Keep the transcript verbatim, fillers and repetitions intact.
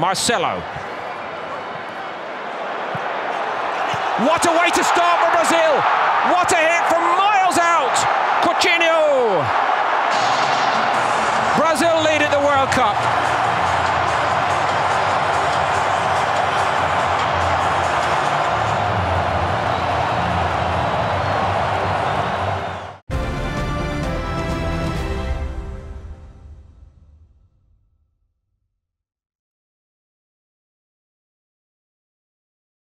Marcelo. What a way to start for Brazil! What a hit from Marcelo!